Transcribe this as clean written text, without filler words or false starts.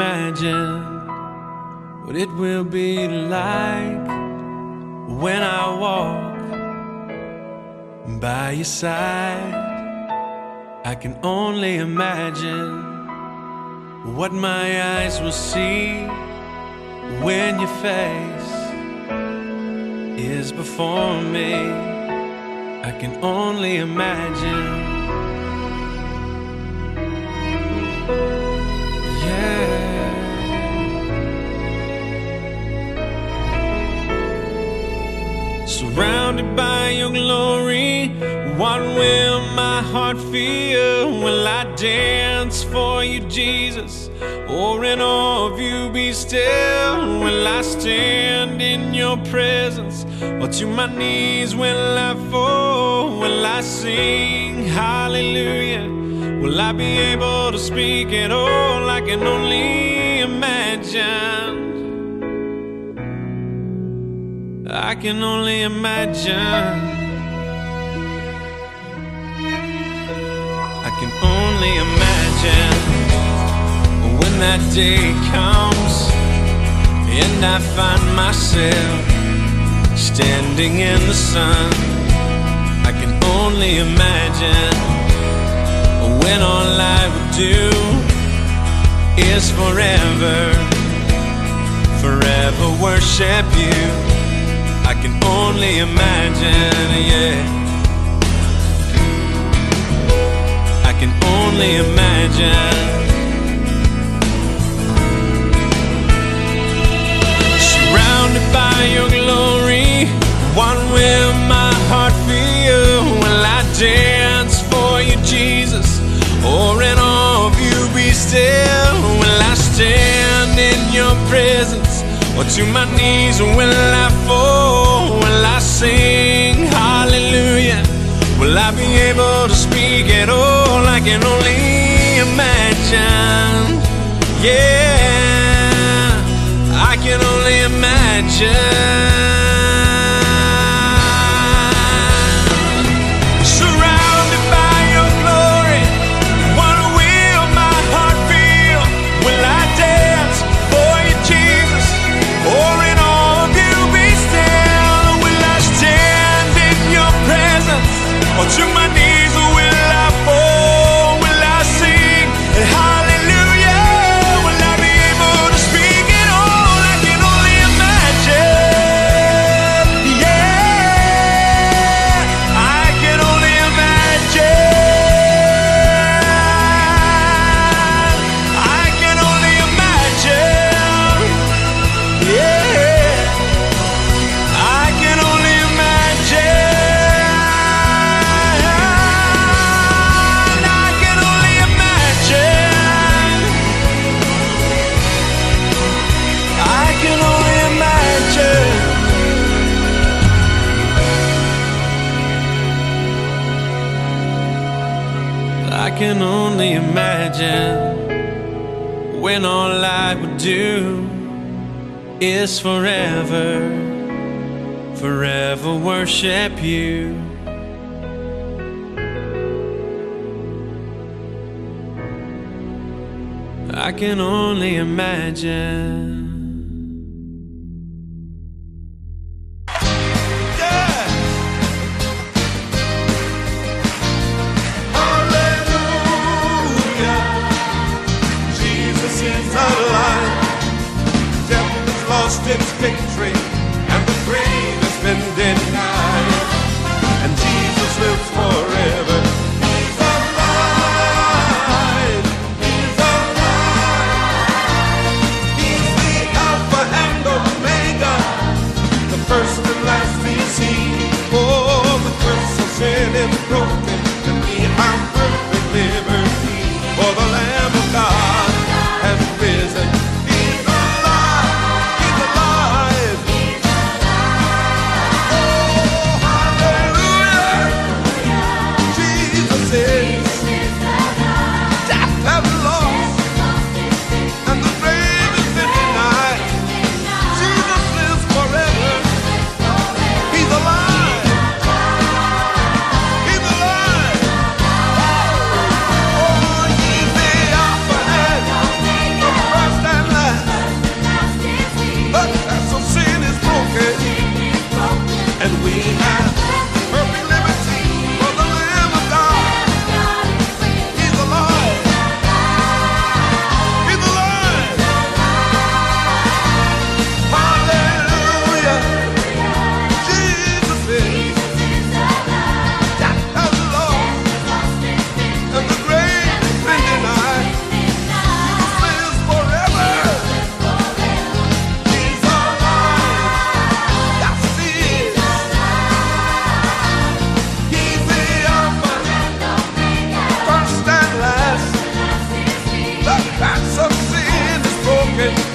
imagine what it will be like when I walk by your side. I can only imagine what my eyes will see when your face is before me. I can only imagine. Surrounded by your glory, what will my heart feel? Will I dance for you, Jesus, or in awe of you be still? Will I stand in your presence, or to my knees will I fall? Will I sing hallelujah? Will I be able to speak at all? I can only imagine. I can only imagine. I can only imagine when that day comes and I find myself standing in the sun. I can only imagine when all I would do is forever, forever worship you. I can only imagine, yeah. I can only imagine. Surrounded by your glory, what will my heart feel? Will I dance for you, Jesus, or in awe of you be still? Will I stand in your presence, or to my knees will I fall? Will I sing hallelujah? Will I be able to speak at all? I can only imagine. Yeah, I can only imagine. I can only imagine when all I would do is forever, forever worship you. I can only imagine. Its victory, and the grave has been denied, and Jesus lives forever. He's alive, he's alive. He's the Alpha and Omega, the first and last is he. Oh, the curse of sin is broken, and we have perfect liberty, for the Lamb of God has risen. He's alive. broken.